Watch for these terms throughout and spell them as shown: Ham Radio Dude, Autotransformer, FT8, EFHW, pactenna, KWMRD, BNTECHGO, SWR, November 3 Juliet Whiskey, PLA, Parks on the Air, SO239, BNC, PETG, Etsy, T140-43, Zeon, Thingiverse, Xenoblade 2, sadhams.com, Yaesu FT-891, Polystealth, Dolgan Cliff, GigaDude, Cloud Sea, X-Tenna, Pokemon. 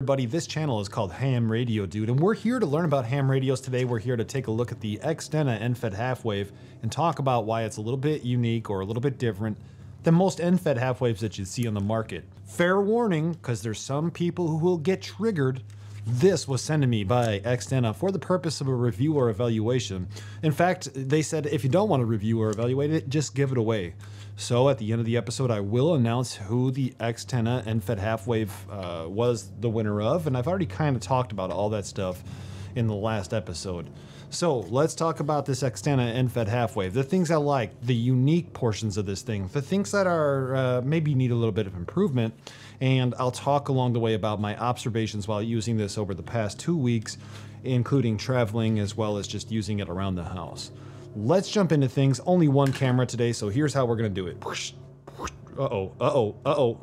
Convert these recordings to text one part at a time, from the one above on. Everybody, this channel is called Ham Radio Dude, and we're here to learn about ham radios today. We're here to take a look at the X-Tenna NFET half-wave and talk about why it's a little bit unique or a little bit different than most NFET half-waves that you see on the market. Fair warning, because there's some people who will get triggered. This was sent to me by X-Tenna for the purpose of a review or evaluation. In fact, they said if you don't want to review or evaluate it, just give it away. So at the end of the episode, I will announce who the X-Tenna NFET half-wave was the winner of, and I've already kind of talked about all that stuff in the last episode. So let's talk about this X-Tenna NFET half-wave, the things I like, the unique portions of this thing, the things that are maybe need a little bit of improvement, and I'll talk along the way about my observations while using this over the past 2 weeks, including traveling as well as just using it around the house. Let's jump into things. Only one camera today, so here's how we're gonna do it. Uh-oh, uh-oh, uh-oh.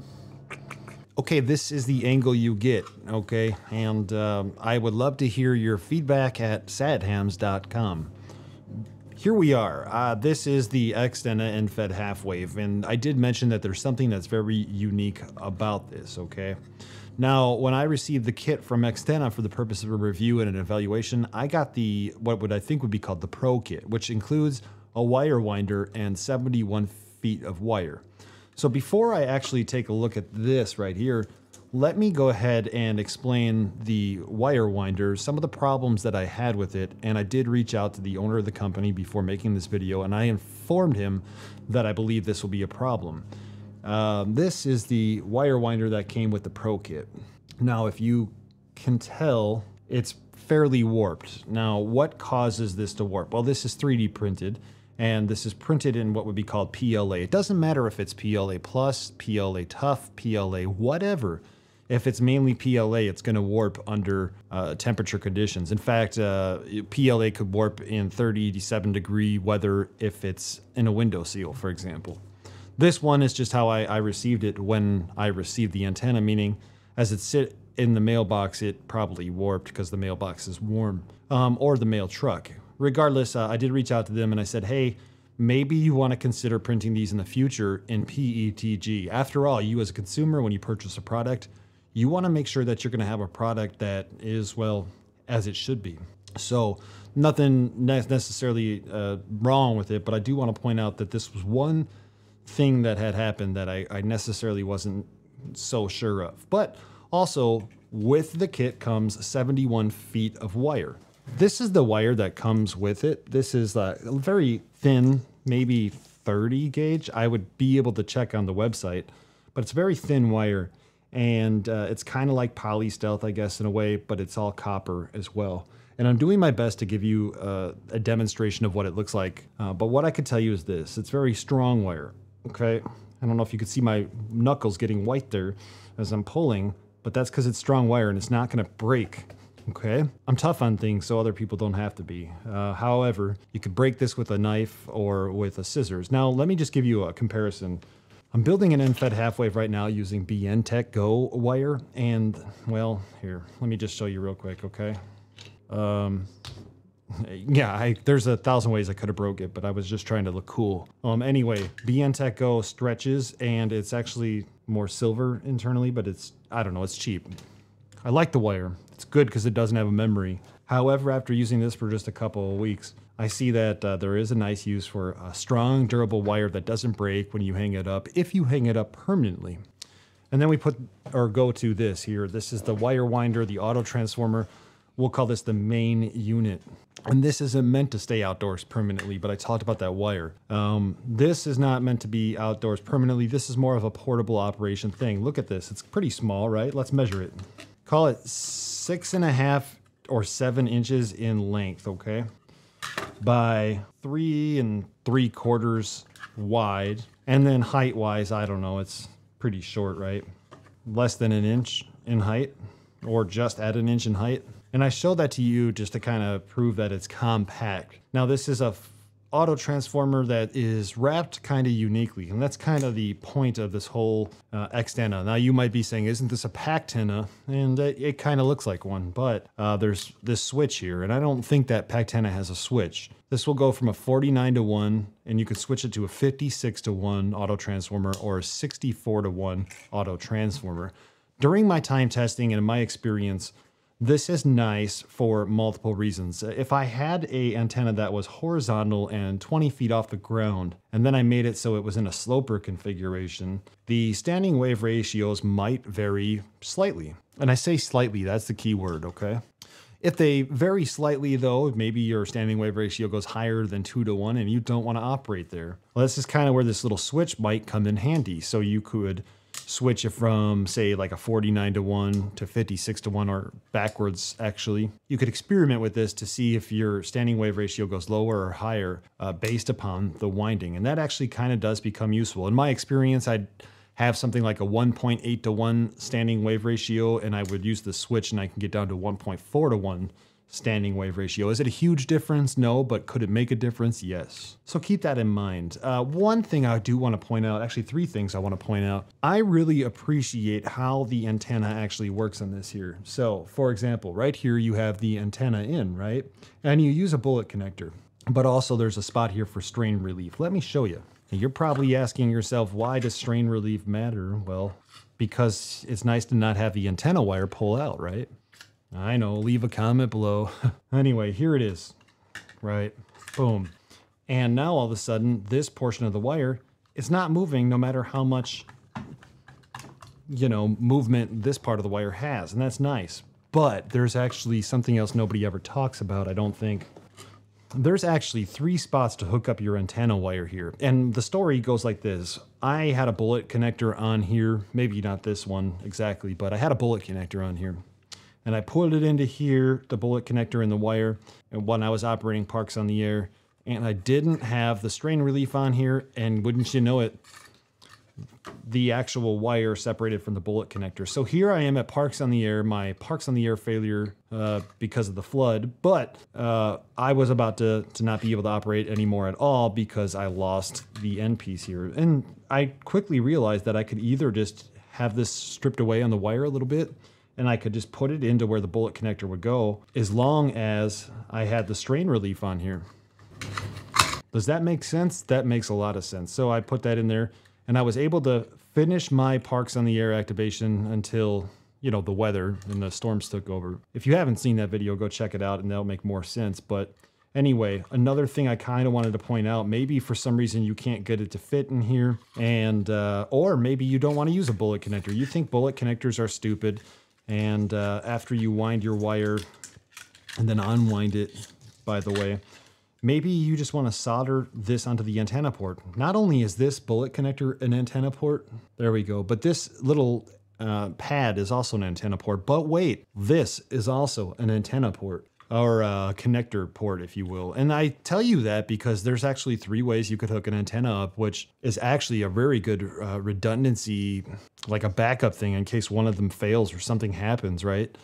Okay, this is the angle you get, okay? And I would love to hear your feedback at sadhams.com. Here we are. This is the X-Tenna NFET half-wave, and I did mention that there's something that's very unique about this, okay? Now, when I received the kit from X-Tenna for the purpose of a review and an evaluation, I got the, what would I think would be called the Pro Kit, which includes a wire winder and 71 feet of wire. So before I actually take a look at this right here, let me go ahead and explain the wire winder, some of the problems that I had with it, and I did reach out to the owner of the company before making this video, and I informed him that I believe this will be a problem. This is the wire winder that came with the Pro Kit. Now, if you can tell, it's fairly warped. Now, what causes this to warp? Well, this is 3D printed, and this is printed in what would be called PLA. It doesn't matter if it's PLA Plus, PLA Tough, PLA whatever. If it's mainly PLA, it's gonna warp under temperature conditions. In fact, PLA could warp in 37 degree weather if it's in a window seal, for example. This one is just how I received it when I received the antenna, meaning as it sit in the mailbox, it probably warped because the mailbox is warm, or the mail truck. Regardless, I did reach out to them and I said, hey, maybe you want to consider printing these in the future in PETG. After all, you as a consumer, when you purchase a product, you want to make sure that you're going to have a product that is, well, as it should be. So nothing necessarily wrong with it, but I do want to point out that this was one thing that had happened that I necessarily wasn't so sure of. But also with the kit comes 71 feet of wire. This is the wire that comes with it. This is very thin, maybe 30 gauge. I would be able to check on the website, but it's very thin wire. And it's kind of like poly stealth, I guess, in a way, but it's all copper as well. And I'm doing my best to give you a demonstration of what it looks like. But what I could tell you is this, it's very strong wire. Okay, I don't know if you could see my knuckles getting white there as I'm pulling, but that's because it's strong wire and it's not gonna break, okay? I'm tough on things, so other people don't have to be. However, you could break this with a knife or with a scissors. Now, let me just give you a comparison. I'm building an NFET half-wave right now using BNTECHGO wire, and, well, here, let me just show you real quick, okay? Yeah, there's 1,000 ways I could have broke it, but I was just trying to look cool. Anyway, BNTECHGO stretches, and it's actually more silver internally, but it's, I don't know, it's cheap. I like the wire. It's good because it doesn't have a memory. However, after using this for just a couple of weeks, I see that there is a nice use for a strong, durable wire that doesn't break when you hang it up, if you hang it up permanently. And then we put, or go to this here. This is the wire winder, the auto transformer. We'll call this the main unit. And this isn't meant to stay outdoors permanently, but I talked about that wire. This is not meant to be outdoors permanently. This is more of a portable operation thing. Look at this, it's pretty small, right? Let's measure it. Call it 6.5 or 7 inches in length, okay? By 3 3/4 wide. And then height-wise, I don't know, it's pretty short, right? Less than an inch in height, or just at an inch in height. And I showed that to you just to kind of prove that it's compact. Now this is a auto transformer that is wrapped kind of uniquely, and that's kind of the point of this whole X-Tenna. Now you might be saying, isn't this a packed antenna? And it kind of looks like one, but there's this switch here, and I don't think that packed antenna has a switch. This will go from a 49:1, and you can switch it to a 56:1 auto transformer or a 64:1 auto transformer. During my time testing and in my experience, this is nice for multiple reasons. If I had a antenna that was horizontal and 20 feet off the ground, and then I made it so it was in a sloper configuration, the standing wave ratios might vary slightly. And I say slightly, that's the key word, okay? If they vary slightly though, maybe your standing wave ratio goes higher than 2 to 1 and you don't want to operate there. Well, this is kind of where this little switch might come in handy. So you could switch it from, say, like a 49 to 1 to 56 to 1, or backwards actually. You could experiment with this to see if your standing wave ratio goes lower or higher based upon the winding. And that actually kind of does become useful. In my experience, I'd have something like a 1.8 to 1 standing wave ratio, and I would use the switch and I can get down to 1.4 to 1 standing wave ratio. Is it a huge difference? No, but could it make a difference? Yes. So keep that in mind. One thing I do want to point out, actually 3 things I want to point out. I really appreciate how the antenna actually works on this here. So for example, right here you have the antenna in, right? And you use a bullet connector, but also there's a spot here for strain relief. Let me show you. You're probably asking yourself, why does strain relief matter? Well, because it's nice to not have the antenna wire pull out, right? I know, leave a comment below. Anyway, here it is, right? Boom. And now all of a sudden, this portion of the wire is not moving no matter how much, you know, movement this part of the wire has, and that's nice. But there's actually something else nobody ever talks about, I don't think. There's actually 3 spots to hook up your antenna wire here. And the story goes like this. I had a bullet connector on here, maybe not this one exactly, but I had a bullet connector on here. And I pulled it into here, the bullet connector and the wire, and when I was operating Parks on the Air, and I didn't have the strain relief on here, and wouldn't you know it, the actual wire separated from the bullet connector. So here I am at Parks on the Air, my Parks on the Air failure because of the flood, but I was about to not be able to operate anymore at all because I lost the end piece here. And I quickly realized that I could either just have this stripped away on the wire a little bit, and I could just put it into where the bullet connector would go, as long as I had the strain relief on here. Does that make sense? That makes a lot of sense. So I put that in there, and I was able to finish my Parks on the Air activation until, you know, the weather and the storms took over. If you haven't seen that video, go check it out and that'll make more sense. But anyway, another thing I kind of wanted to point out, maybe for some reason you can't get it to fit in here, and or maybe you don't want to use a bullet connector. You think bullet connectors are stupid, and after you wind your wire and then unwind it, by the way, maybe you just want to solder this onto the antenna port. Not only is this bullet connector an antenna port, there we go, but this little pad is also an antenna port. But wait, this is also an antenna port, or connector port, if you will. And I tell you that because there's actually 3 ways you could hook an antenna up, which is actually a very good redundancy, like a backup thing in case one of them fails or something happens, right?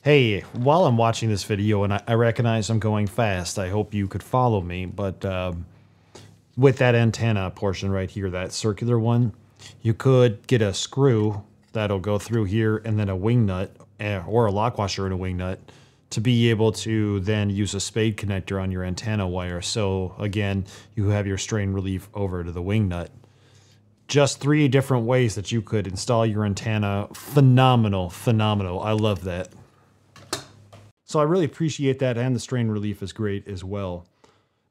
Hey, while I'm watching this video, and I recognize I'm going fast, I hope you could follow me, but with that antenna portion right here, that circular one, you could get a screw that'll go through here, and then a wing nut, or a lock washer and a wing nut, to be able to then use a spade connector on your antenna wire. So again, you have your strain relief over to the wing nut. Just 3 different ways that you could install your antenna. Phenomenal, phenomenal. I love that. So I really appreciate that, and the strain relief is great as well.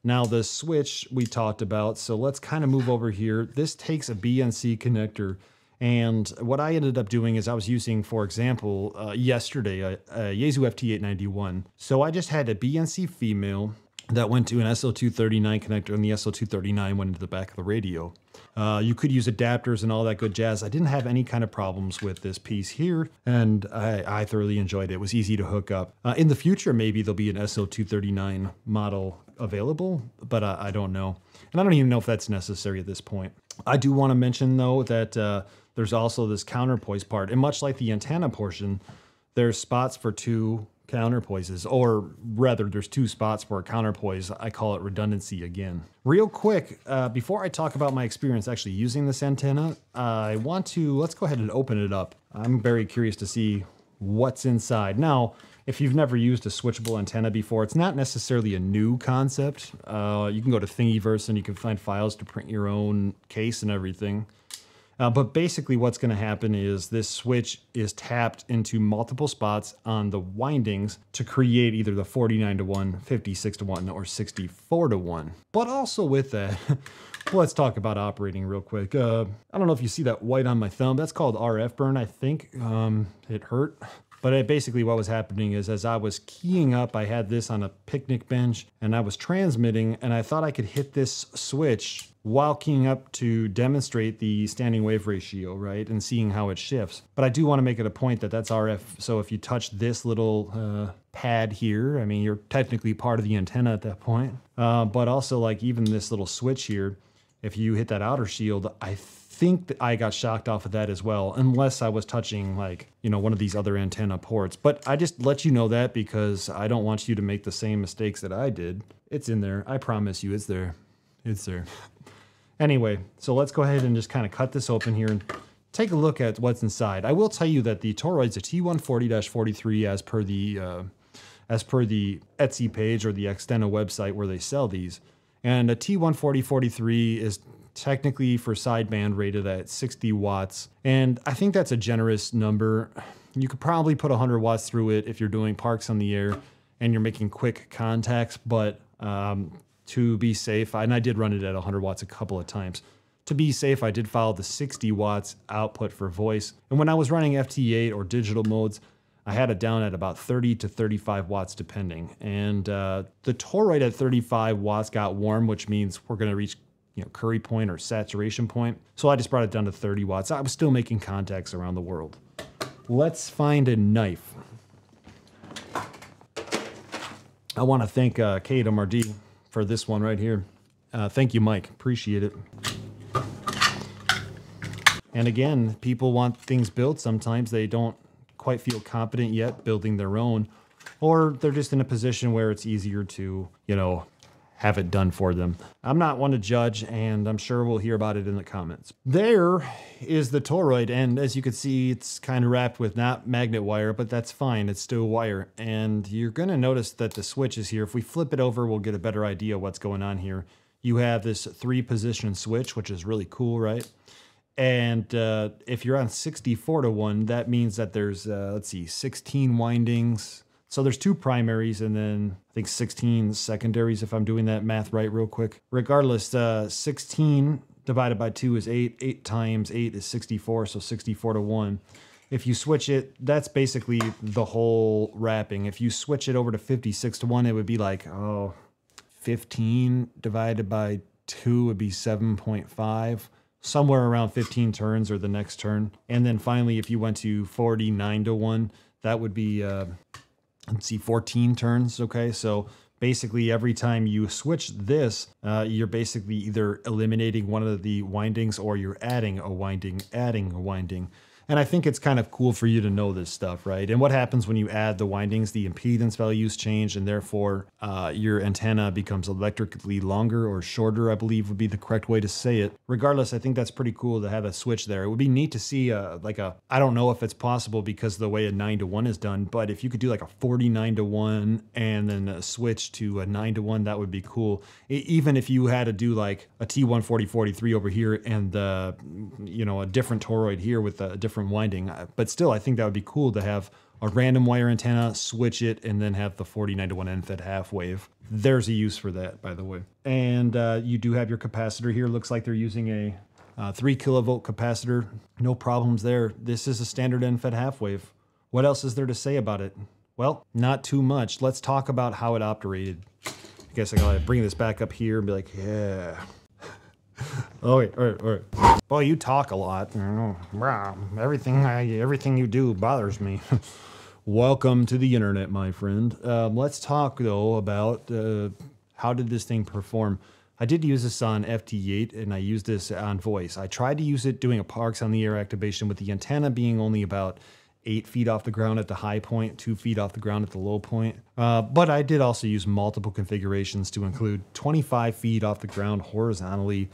Now the switch we talked about, so let's kind of move over here. This takes a BNC connector. And what I ended up doing is I was using, for example, yesterday, a Yaesu FT-891. So I just had a BNC female that went to an SO239 connector, and the SO239 went into the back of the radio. You could use adapters and all that good jazz. I didn't have any kind of problems with this piece here, and I thoroughly enjoyed it. It was easy to hook up. In the future, maybe there'll be an SO239 model available, but I don't know. And I don't even know if that's necessary at this point. I do want to mention, though, that there's also this counterpoise part, and much like the antenna portion, there's spots for 2 counterpoises, or rather there's 2 spots for a counterpoise. I call it redundancy again. Real quick, before I talk about my experience actually using this antenna, I want to, let's go ahead and open it up. I'm very curious to see what's inside. Now, if you've never used a switchable antenna before, it's not necessarily a new concept. You can go to Thingiverse and you can find files to print your own case and everything. But basically what's going to happen is this switch is tapped into multiple spots on the windings to create either the 49-to-1, 56-to-1, or 64-to-1. But also with that, let's talk about operating real quick. I don't know if you see that white on my thumb. That's called RF burn, I think. It hurt. But basically what was happening is as I was keying up, I had this on a picnic bench and I was transmitting and I thought I could hit this switch while keying up to demonstrate the standing wave ratio, right? And seeing how it shifts. But I do want to make it a point that that's RF. So if you touch this little pad here, I mean, you're technically part of the antenna at that point. But also like even this little switch here, if you hit that outer shield, I think that I got shocked off of that as well, unless I was touching like, you know, one of these other antenna ports. But I just let you know that because I don't want you to make the same mistakes that I did. It's in there. I promise you, it's there. It's there. Anyway, so let's go ahead and just kind of cut this open here and take a look at what's inside. I will tell you that the toroid's a T140-43 as per the Etsy page or the X-Tenna website where they sell these. And a T140-43 is technically for sideband rated at 60 watts. And I think that's a generous number. You could probably put 100 watts through it if you're doing Parks on the Air and you're making quick contacts, but to be safe, and I did run it at 100 watts a couple of times. To be safe, I did follow the 60 watts output for voice. And when I was running FT8 or digital modes, I had it down at about 30 to 35 watts depending. And the toroid at 35 watts got warm, which means we're gonna reach, you know, curry point or saturation point. So I just brought it down to 30 watts. I was still making contacts around the world. Let's find a knife. I wanna thank KWMRD for this one right here. Thank you, Mike, appreciate it. And again, people want things built. Sometimes they don't quite feel competent yet building their own, or they're just in a position where it's easier to, you know, have it done for them. I'm not one to judge, and I'm sure we'll hear about it in the comments. There is the toroid, and as you can see, it's kind of wrapped with not magnet wire, but that's fine, it's still wire. And you're gonna notice that the switch is here. If we flip it over, we'll get a better idea what's going on here. You have this 3-position switch, which is really cool, right? And if you're on 64-to-1, that means that there's, let's see, 16 windings. So there's 2 primaries and then I think 16 secondaries, if I'm doing that math right real quick. Regardless, 16 divided by 2 is 8. 8 times 8 is 64, so 64-to-1. If you switch it, that's basically the whole wrapping. If you switch it over to 56-to-1, it would be like, oh, 15 divided by 2 would be 7.5. Somewhere around 15 turns or the next turn. And then finally, if you went to 49-to-1, that would be, let's see, 14 turns, okay? So basically every time you switch this, you're basically either eliminating one of the windings or you're adding a winding. And I think it's kind of cool for you to know this stuff, right? And what happens when you add the windings, the impedance values change, and therefore your antenna becomes electrically longer or shorter, I believe would be the correct way to say it. Regardless, I think that's pretty cool to have a switch there. It would be neat to see I don't know if it's possible because of the way a 9-to-1 is done, but if you could do like a 49-to-1 and then a switch to a 9-to-1, that would be cool. Even if you had to do like a T140-43 over here and a different toroid here with a different winding, but still I think that would be cool to have a random wire antenna, switch it, and then have the 49-to-1 end-fed half wave. There's a use for that, by the way. And you do have your capacitor here. Looks like they're using a 3 kilovolt capacitor. No problems there. This is a standard end-fed half wave. What else is there to say about it? Well, not too much. Let's talk about how it operated. I guess I gotta bring this back up here and be like, yeah. All right. Well, you talk a lot. Everything you do bothers me. Welcome to the internet, my friend. Let's talk, though, about how did this thing perform. I did use this on FT8, and I used this on voice. I tried to use it doing a Parks on the Air activation with the antenna being only about 8 feet off the ground at the high point, 2 feet off the ground at the low point. But I did also use multiple configurations to include 25 feet off the ground horizontally,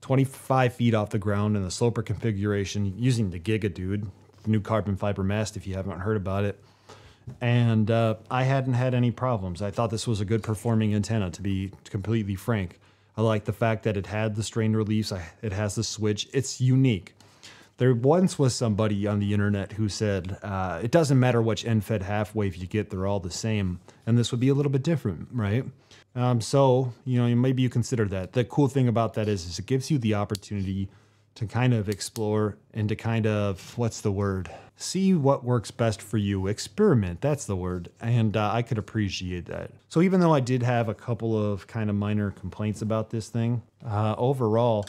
25 feet off the ground in the sloper configuration using the GigaDude, the new carbon fiber mast if you haven't heard about it. And I hadn't had any problems. I thought this was a good performing antenna, to be completely frank. I like the fact that it had the strain reliefs, it has the switch, it's unique. There once was somebody on the internet who said, it doesn't matter which end-fed half wave you get, they're all the same. And this would be a little bit different, right? So, you know, maybe you consider that. The cool thing about that is it gives you the opportunity to kind of explore and to kind of, what's the word? See what works best for you. Experiment, that's the word. And I could appreciate that. So even though I did have a couple of kind of minor complaints about this thing, overall,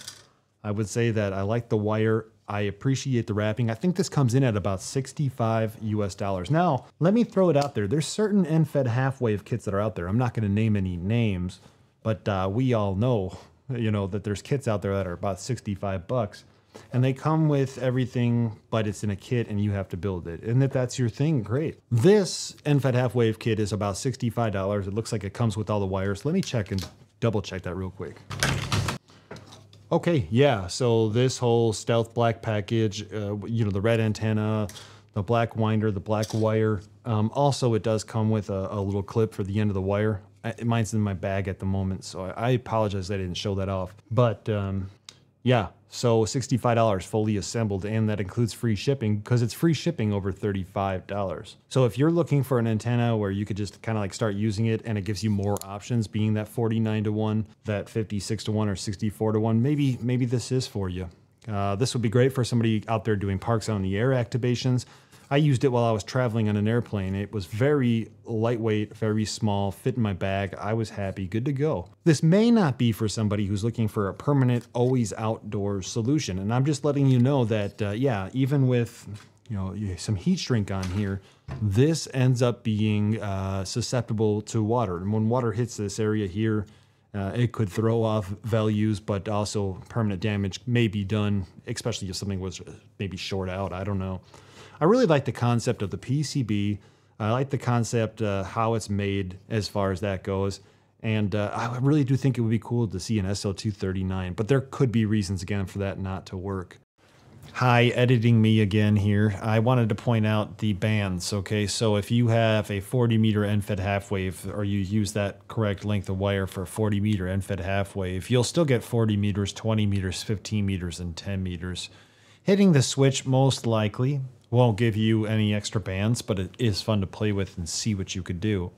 I would say that I like the wire. I appreciate the wrapping. I think this comes in at about $65 US. Now, let me throw it out there. There's certain end-fed half-wave kits that are out there. I'm not gonna name any names, but we all know, you know, that there's kits out there that are about $65. And they come with everything, but it's in a kit and you have to build it. And if that's your thing, great. This end-fed half-wave kit is about $65. It looks like it comes with all the wires. Let me check and double check that real quick. Okay, yeah, so this whole stealth black package, you know, the red antenna, the black winder, the black wire. Also, it does come with a little clip for the end of the wire. Mine's in my bag at the moment, so I apologize I didn't show that off. But yeah, so $65 fully assembled, and that includes free shipping because it's free shipping over $35. So if you're looking for an antenna where you could just kind of like start using it and it gives you more options, being that 49 to 1, that 56 to 1, or 64 to 1, maybe this is for you. This would be great for somebody out there doing Parks on the Air activations. I used it while I was traveling on an airplane. It was very lightweight, very small, fit in my bag. I was happy, good to go. This may not be for somebody who's looking for a permanent, always outdoor solution. And I'm just letting you know that, yeah, even with, you know, some heat shrink on here, this ends up being susceptible to water. And when water hits this area here, it could throw off values, but also permanent damage may be done, especially if something was maybe short out, I don't know. I really like the concept of the PCB. I like the concept, how it's made as far as that goes. And I really do think it would be cool to see an SL239, but there could be reasons again for that not to work. Hi, editing me again here. I wanted to point out the bands, okay? So if you have a 40 meter end-fed half-wave, or you use that correct length of wire for a 40 meter end-fed half-wave, you'll still get 40 meters, 20 meters, 15 meters, and 10 meters. Hitting the switch most likely won't give you any extra bands, but it is fun to play with and see what you could do.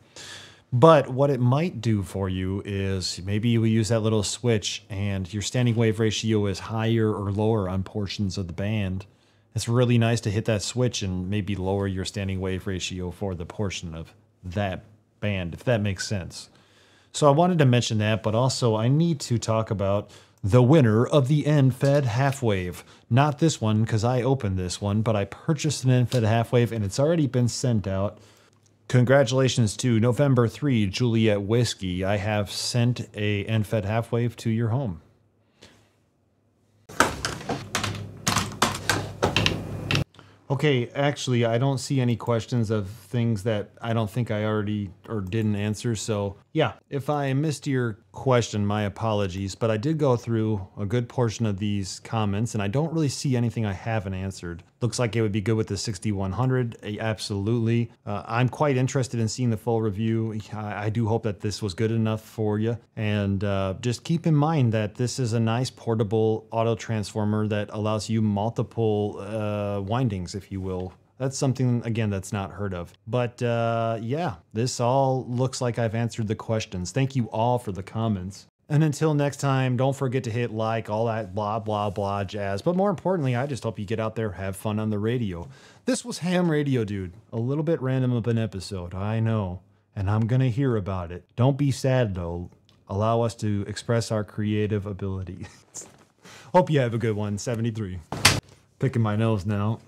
But what it might do for you is maybe you use that little switch and your standing wave ratio is higher or lower on portions of the band. It's really nice to hit that switch and maybe lower your standing wave ratio for the portion of that band, if that makes sense. So I wanted to mention that, but also I need to talk about the winner of the end-fed half-wave. Not this one, because I opened this one, but I purchased an end-fed half-wave and it's already been sent out. Congratulations to November 3 Juliet Whiskey. I have sent a end-fed half-wave to your home. Okay, actually, I don't see any questions of things that I don't think I already or didn't answer. So yeah, if I missed your question, my apologies, but I did go through a good portion of these comments and I don't really see anything I haven't answered. Looks like it would be good with the 6100, absolutely. I'm quite interested in seeing the full review. I do hope that this was good enough for you. And just keep in mind that this is a nice portable auto transformer that allows you multiple windings, if you will. That's something, again, that's not heard of. But yeah, this all looks like I've answered the questions. Thank you all for the comments. And until next time, don't forget to hit like, all that blah, blah, blah jazz. But more importantly, I just hope you get out there, have fun on the radio. This was Ham Radio Dude. A little bit random of an episode, I know. And I'm going to hear about it. Don't be sad, though. Allow us to express our creative ability. Hope you have a good one. 73. Picking my nose now.